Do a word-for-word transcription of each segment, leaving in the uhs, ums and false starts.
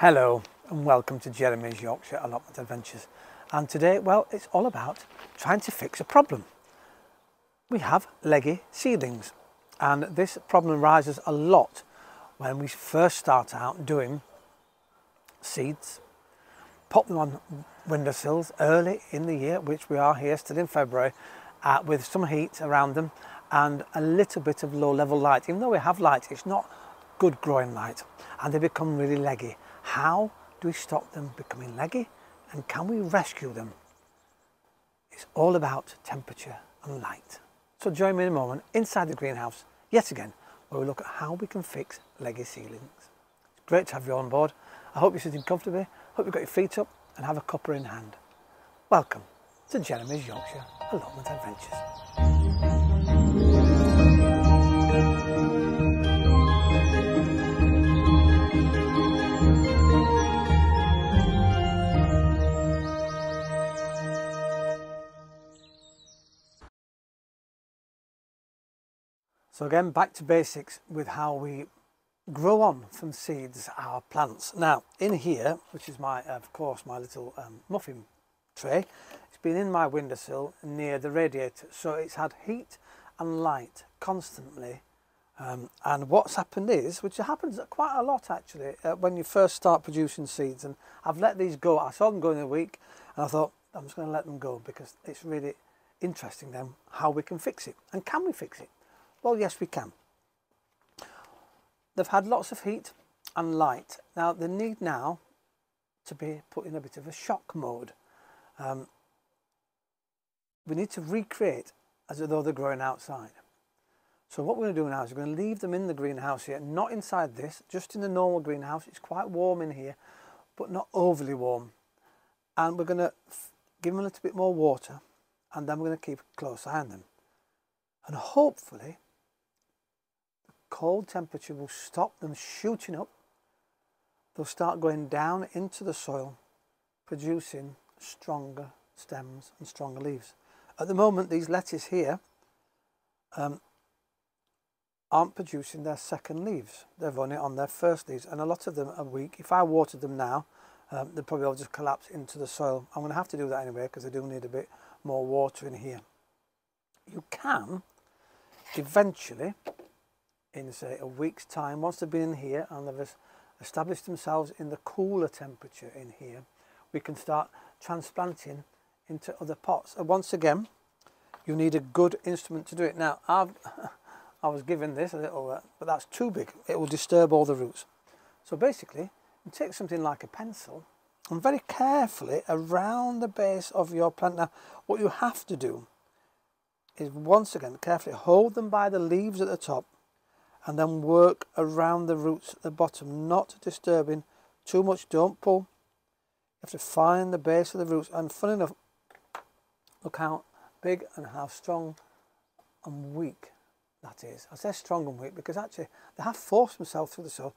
Hello and welcome to Jeremy's Yorkshire Allotment Adventures, and today, well, it's all about trying to fix a problem. We have leggy seedlings, and this problem arises a lot when we first start out doing seeds. Pop them on windowsills early in the year, which we are here still in February, uh, with some heat around them and a little bit of low level light. Even though we have light, it's not good growing light, and they become really leggy. How do we stop them becoming leggy, and can we rescue them? It's all about temperature and light. So join me in a moment inside the greenhouse yet again, where we look at how we can fix leggy seedlings. It's great to have you on board. I hope you're sitting comfortably, hope you've got your feet up and have a copper in hand. Welcome to Jeremy's Yorkshire Allotment Adventures. So again, back to basics with how we grow on from seeds our plants. Now, in here, which is my, of course, my little um, muffin tray, it's been in my windowsill near the radiator, so it's had heat and light constantly. Um, and what's happened is, which happens quite a lot actually, uh, when you first start producing seeds, and I've let these go. I saw them go in a week, and I thought, I'm just going to let them go because it's really interesting then how we can fix it, and can we fix it? Well, yes, we can. They've had lots of heat and light. Now, they need now to be put in a bit of a shock mode. Um, we need to recreate as though they're growing outside. So what we're going to do now is we're going to leave them in the greenhouse here, not inside this, just in the normal greenhouse. It's quite warm in here, but not overly warm. And we're going to give them a little bit more water, and then we're going to keep a close eye on them. And hopefully, cold temperature will stop them shooting up. They'll start going down into the soil, producing stronger stems and stronger leaves. At the moment, these lettuce here um, aren't producing their second leaves. They're only on their first leaves, and a lot of them are weak. If I watered them now, um, they'd probably all just collapse into the soil. I'm going to have to do that anyway because I do need a bit more water in here. You can eventually, in say a week's time, once they've been in here and they've established themselves in the cooler temperature in here, we can start transplanting into other pots. And once again, you need a good instrument to do it. Now, I've, I was given this a little, uh, but that's too big. It will disturb all the roots. So basically, you take something like a pencil and very carefully around the base of your plant. Now, what you have to do is once again carefully hold them by the leaves at the top, and then work around the roots at the bottom, not disturbing too much. Don't pull. You have to find the base of the roots, and funnily enough, look how big and how strong and weak that is. I say strong and weak because actually they have forced themselves through the soil.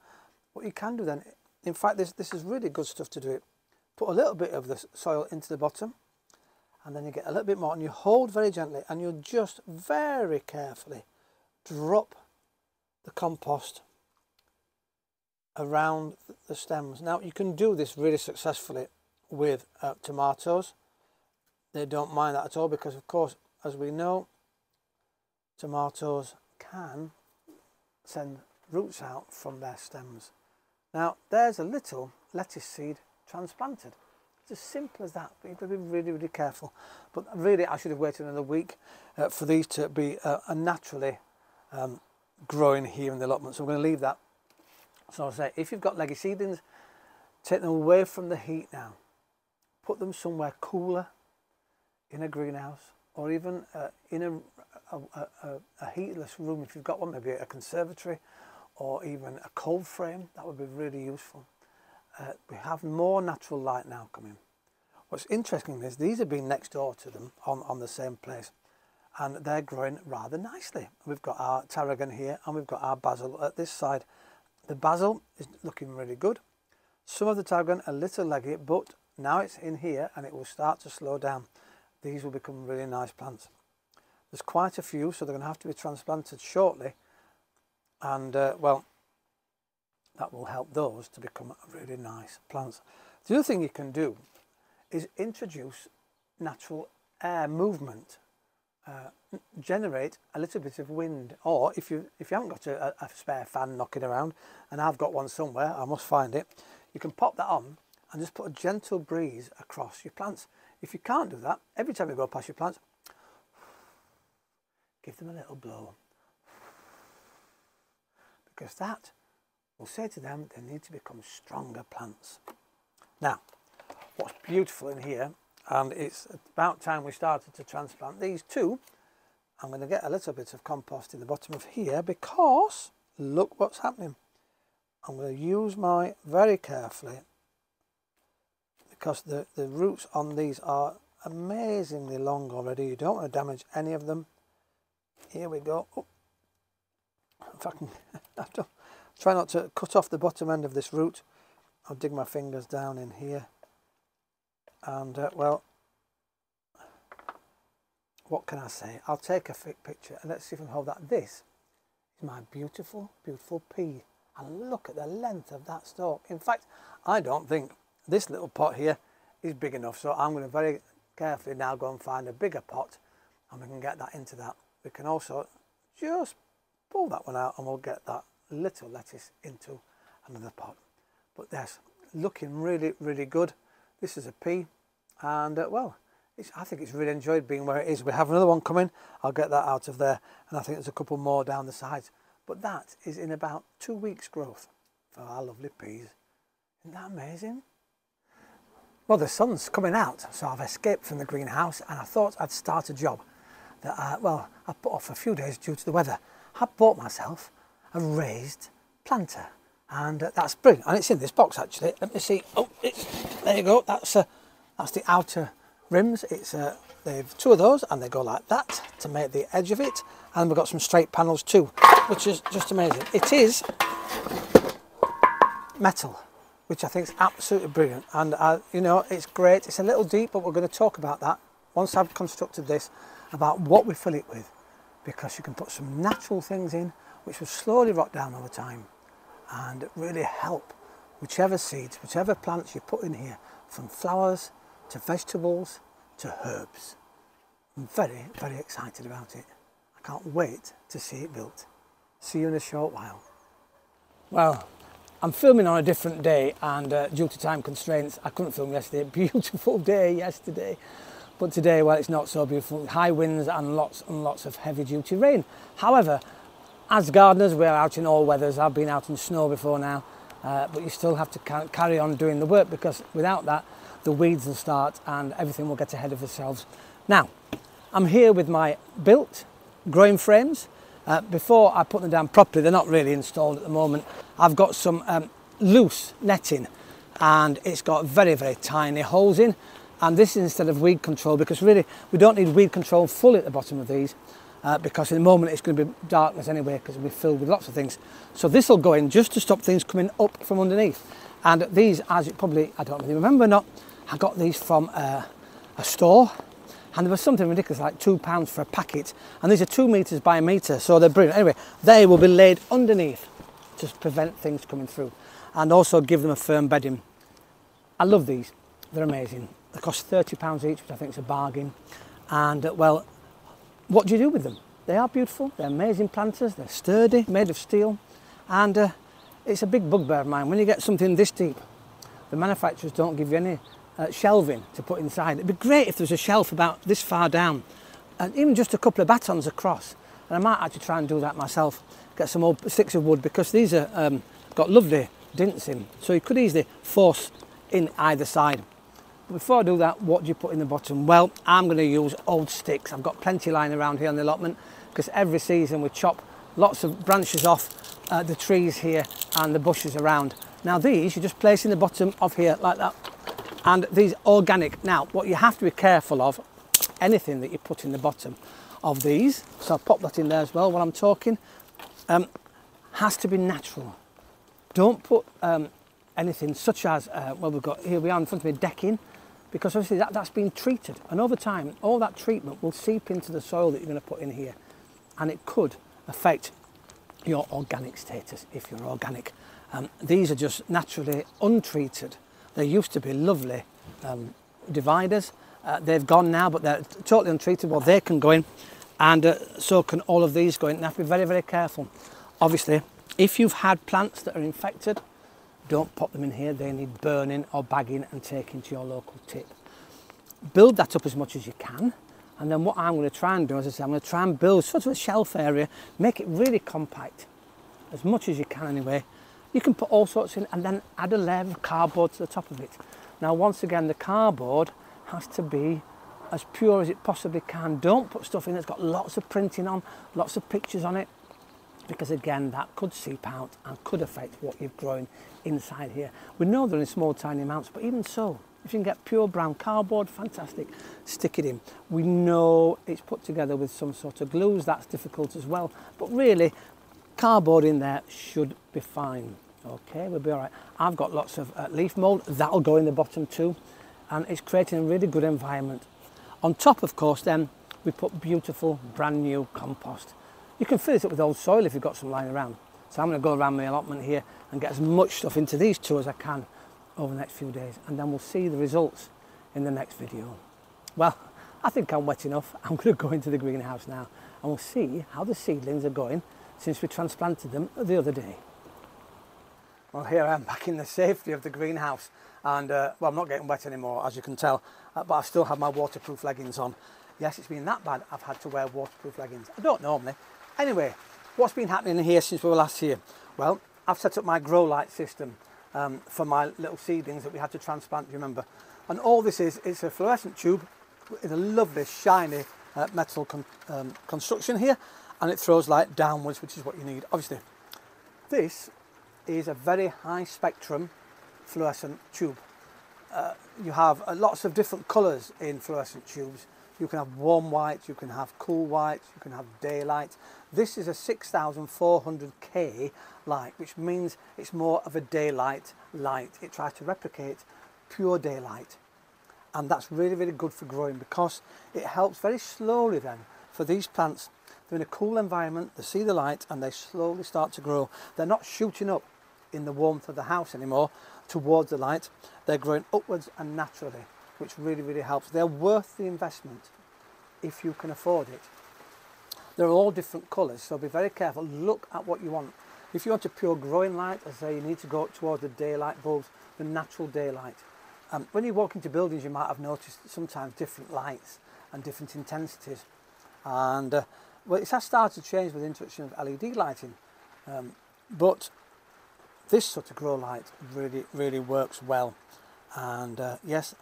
What you can do then, in fact this, this is really good stuff to do it, put a little bit of the soil into the bottom, and then you get a little bit more, and you hold very gently, and you just very carefully drop the compost around the stems. Now, you can do this really successfully with uh, tomatoes. They don't mind that at all because, of course, as we know, tomatoes can send roots out from their stems. Now, there's a little lettuce seed transplanted. As simple as that, but you've got to be really, really careful. But really, I should have waited another week uh, for these to be uh, naturally um, growing here in the allotment. So I'm going to leave that. So I'll say, if you've got leggy seedlings, take them away from the heat now. Put them somewhere cooler, in a greenhouse, or even uh, in a, a, a, a heatless room if you've got one, maybe a conservatory, or even a cold frame. That would be really useful. Uh, we have more natural light now coming. What's interesting is these have been next door to them on, on the same place, and they're growing rather nicely. We've got our tarragon here, and we've got our basil at this side. The basil is looking really good. Some of the tarragon a little leggy, but now it's in here and it will start to slow down. These will become really nice plants. There's quite a few, so they're going to have to be transplanted shortly. And uh, well, that will help those to become really nice plants. The other thing you can do is introduce natural air movement, uh, generate a little bit of wind, or if you if you haven't got a, a spare fan knocking around, and I've got one somewhere, I must find it, you can pop that on and just put a gentle breeze across your plants. If you can't do that, every time you go past your plants, give them a little blow, because that will say to them they need to become stronger plants. Now, what's beautiful in here, and it's about time we started to transplant these two. I'm going to get a little bit of compost in the bottom of here, because look what's happening. I'm going to use my very carefully, because the, the roots on these are amazingly long already. You don't want to damage any of them. Here we go. Oh, if I can I don't, try not to cut off the bottom end of this root. I'll dig my fingers down in here. And uh, well, what can I say? I'll take a thick picture and let's see if I can hold that. This is my beautiful, beautiful pea. And look at the length of that stalk. In fact, I don't think this little pot here is big enough. So I'm going to very carefully now go and find a bigger pot and we can get that into that. We can also just pull that one out and we'll get that little lettuce into another pot. But that's looking really, really good. This is a pea, and uh, well, it's, I think it's really enjoyed being where it is. We have another one coming. I'll get that out of there, and I think there's a couple more down the sides. But that is in about two weeks' growth for our lovely peas. Isn't that amazing? Well, the sun's coming out, so I've escaped from the greenhouse, and I thought I'd start a job that I, well, I put off a few days due to the weather. I bought myself a raised planter, and uh, that's brilliant, and it's in this box actually. Let me see. Oh, it's, there you go. That's uh, that's the outer rims. It's uh, they've two of those, and they go like that to make the edge of it. And we've got some straight panels too, which is just amazing. It is metal, which I think is absolutely brilliant. And uh, you know, it's great. It's a little deep, but we're going to talk about that once I've constructed this, about what we fill it with, because you can put some natural things in which will slowly rot down over time and really help whichever seeds, whichever plants you put in here, from flowers to vegetables to herbs. I'm very, very excited about it. I can't wait to see it built. See you in a short while. Well, I'm filming on a different day, and uh, due to time constraints, I couldn't film yesterday. Beautiful day yesterday. But today, well, it's not so beautiful. High winds and lots and lots of heavy duty rain. However, as gardeners, we're out in all weathers. I've been out in snow before now, uh, but you still have to ca carry on doing the work, because without that, the weeds will start and everything will get ahead of themselves. Now, I'm here with my built growing frames. Uh, before I put them down properly, they're not really installed at the moment. I've got some um, loose netting, and it's got very, very tiny holes in. And this is instead of weed control, because really we don't need weed control fully at the bottom of these, uh, because in the moment it's going to be darkness anyway, because it'll be filled with lots of things. So this will go in just to stop things coming up from underneath. And these, as you probably, I don't really remember or not, I got these from uh, a store, and there was something ridiculous like two pounds for a packet, and these are two meters by a meter, so they're brilliant. Anyway, they will be laid underneath to prevent things coming through, and also give them a firm bedding. I love these, they're amazing. They cost thirty pounds each, which I think is a bargain. And uh, well, what do you do with them? They are beautiful, they're amazing planters, they're sturdy, made of steel. And uh, it's a big bugbear of mine. When you get something this deep, the manufacturers don't give you any uh, shelving to put inside. It'd be great if there was a shelf about this far down, and even just a couple of batons across. And I might actually try and do that myself, get some old sticks of wood, because these are um, got lovely dints in, so you could easily force in either side. Before I do that, what do you put in the bottom? Well, I'm going to use old sticks. I've got plenty lying around here on the allotment, because every season we chop lots of branches off uh, the trees here and the bushes around. Now these you just place in the bottom of here like that, and these organic. Now what you have to be careful of, anything that you put in the bottom of these, so I'll pop that in there as well while I'm talking, um, has to be natural. Don't put um, anything such as, uh, well, we've got here we are in front of me, decking, because obviously that, that's been treated, and over time all that treatment will seep into the soil that you're going to put in here, and it could affect your organic status if you're organic. Um, these are just naturally untreated. They used to be lovely um, dividers. Uh, they've gone now, but they're totally untreated. Well, they can go in, and uh, so can all of these go in. You have to be very, very careful. Obviously, if you've had plants that are infected, don't pop them in here. They need burning or bagging and taking to your local tip. Build that up as much as you can. And then what I'm going to try and do, as I say, I'm going to try and build sort of a shelf area, make it really compact, as much as you can anyway. You can put all sorts in and then add a layer of cardboard to the top of it. Now, once again, the cardboard has to be as pure as it possibly can. Don't put stuff in that's got lots of printing on, lots of pictures on it, because again, that could seep out and could affect what you've grown inside here. We know they're in small, tiny amounts, but even so, if you can get pure brown cardboard, fantastic, stick it in. We know it's put together with some sort of glues, that's difficult as well, but really, cardboard in there should be fine. Okay, we'll be all right. I've got lots of uh, leaf mould, that'll go in the bottom too, and it's creating a really good environment. On top, of course, then, we put beautiful, brand new compost. You can fill it up with old soil if you've got some lying around. So I'm going to go around my allotment here and get as much stuff into these two as I can over the next few days, and then we'll see the results in the next video. Well, I think I'm wet enough. I'm going to go into the greenhouse now and we'll see how the seedlings are going since we transplanted them the other day. Well, here I am back in the safety of the greenhouse, and uh, well, I'm not getting wet anymore, as you can tell, uh, but I still have my waterproof leggings on. Yes, it's been that bad I've had to wear waterproof leggings. I don't normally. Anyway, what's been happening here since we were last here? Well, I've set up my grow light system Um, for my little seedlings that we had to transplant, do you remember? And all this is, it's a fluorescent tube with a lovely shiny uh, metal con um, construction here, and it throws light downwards, which is what you need, obviously. This is a very high spectrum fluorescent tube. Uh, you have uh, lots of different colours in fluorescent tubes. You can have warm white, you can have cool white, you can have daylight. This is a six thousand four hundred K light, which means it's more of a daylight light. It tries to replicate pure daylight. And that's really, really good for growing, because it helps very slowly then for these plants. They're in a cool environment, they see the light and they slowly start to grow. They're not shooting up in the warmth of the house anymore towards the light. They're growing upwards and naturally, which really, really helps. They're worth the investment if you can afford it. They're all different colours, so be very careful. Look at what you want. If you want a pure growing light, as I say, you need to go towards the daylight bulbs, the natural daylight. Um, when you walk into buildings, you might have noticed sometimes different lights and different intensities. And uh, well, it has started to change with the introduction of L E D lighting. Um, but this sort of grow light really, really works well. And uh, yes,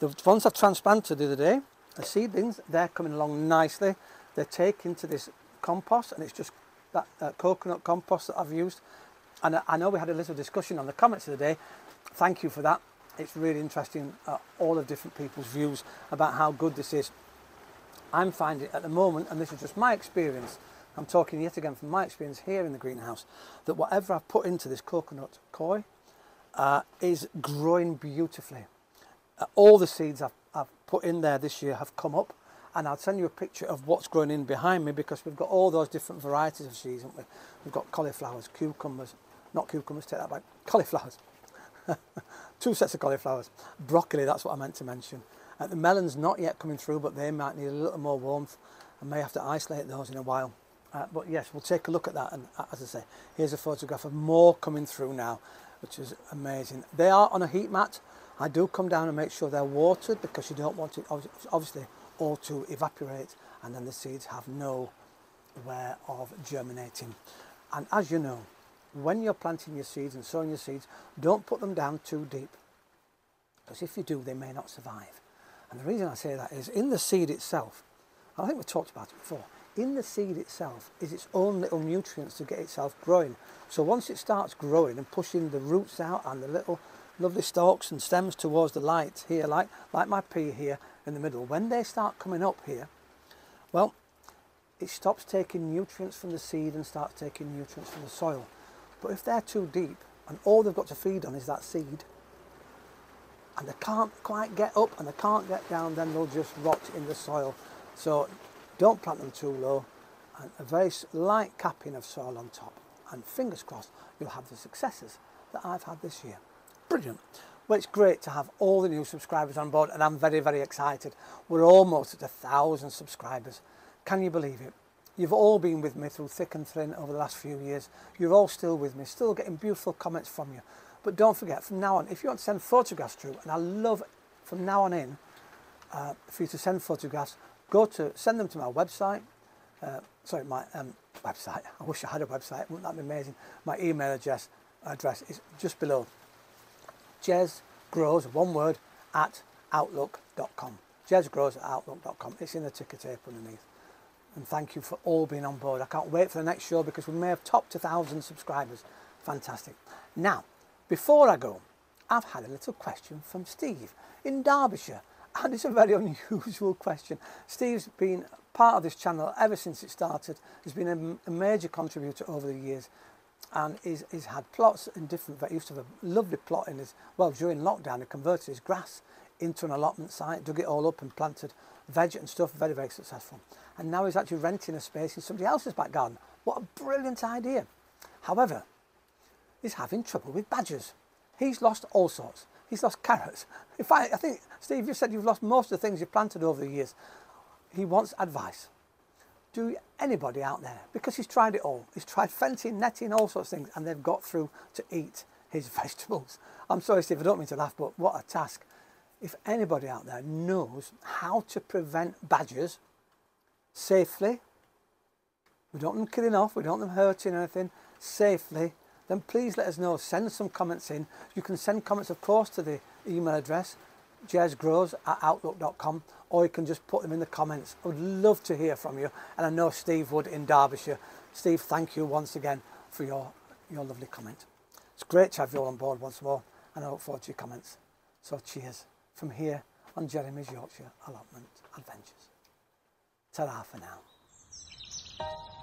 the ones I transplanted the other day, the seedlings, they're coming along nicely. They're taken to this compost, and it's just that uh, coconut compost that I've used. And I, I know we had a little discussion on the comments of the day. Thank you for that. It's really interesting, uh, all of different people's views about how good this is. I'm finding at the moment, and this is just my experience, I'm talking yet again from my experience here in the greenhouse, that whatever I've put into this coconut coir uh, is growing beautifully. Uh, all the seeds I've, I've put in there this year have come up, and I'll send you a picture of what's growing in behind me, because we've got all those different varieties of seeds, haven't we? We've got cauliflowers, cucumbers, not cucumbers, take that back, cauliflowers, two sets of cauliflowers, broccoli, that's what I meant to mention. Uh, the melon's not yet coming through, but they might need a little more warmth and may have to isolate those in a while. Uh, but yes, we'll take a look at that, and uh, as I say, here's a photograph of more coming through now, which is amazing. They are on a heat mat. I do come down and make sure they're watered, because you don't want it obviously all to evaporate and then the seeds have nowhere of germinating. And as you know, when you're planting your seeds and sowing your seeds, don't put them down too deep, because if you do, they may not survive. And the reason I say that is, in the seed itself, I think we talked about it before, in the seed itself is its own little nutrients to get itself growing. So once it starts growing and pushing the roots out and the little lovely stalks and stems towards the light here, like, like my pea here in the middle, when they start coming up here, well, it stops taking nutrients from the seed and starts taking nutrients from the soil. But if they're too deep and all they've got to feed on is that seed, and they can't quite get up and they can't get down, then they'll just rot in the soil. So don't plant them too low, and a very light capping of soil on top, and fingers crossed you'll have the successes that I've had this year. Brilliant. Well, it's great to have all the new subscribers on board, and I'm very, very excited. We're almost at a thousand subscribers. Can you believe it? You've all been with me through thick and thin over the last few years. You're all still with me, still getting beautiful comments from you. But don't forget, from now on, if you want to send photographs through, and I love from now on in uh, for you to send photographs, go to, send them to my website, uh, sorry, my um, website, I wish I had a website, wouldn't that be amazing? My email address, address is just below, jezgrows, one word, at outlook dot com, jezgrows at outlook dot com, it's in the ticker tape underneath. And thank you for all being on board. I can't wait for the next show because we may have topped one thousand subscribers. Fantastic. Now, before I go, I've had a little question from Steve in Derbyshire. And it's a very unusual question. Steve's been part of this channel ever since it started. He's been a, a major contributor over the years. And he's, he's had plots in different... He used to have a lovely plot in his... Well, during lockdown, he converted his grass into an allotment site, dug it all up and planted veg and stuff. Very, very successful. And now he's actually renting a space in somebody else's back garden. What a brilliant idea. However, he's having trouble with badgers. He's lost all sorts. He's lost carrots. In fact, I think, Steve, you said you've lost most of the things you've planted over the years. He wants advice. Do anybody out there, because he's tried it all. He's tried fencing, netting, all sorts of things, and they've got through to eat his vegetables. I'm sorry, Steve, I don't mean to laugh, but what a task. If anybody out there knows how to prevent badgers safely, we don't want them killing off, we don't want them hurting anything, safely, then please let us know. Send some comments in. You can send comments, of course, to the email address, jezgrows at outlook dot com, or you can just put them in the comments. I would love to hear from you, and I know Steve would in Derbyshire. Steve, thank you once again for your, your lovely comment. It's great to have you all on board once more, and I look forward to your comments. So cheers from here on Jeremy's Yorkshire Allotment Adventures. Ta-ra for now.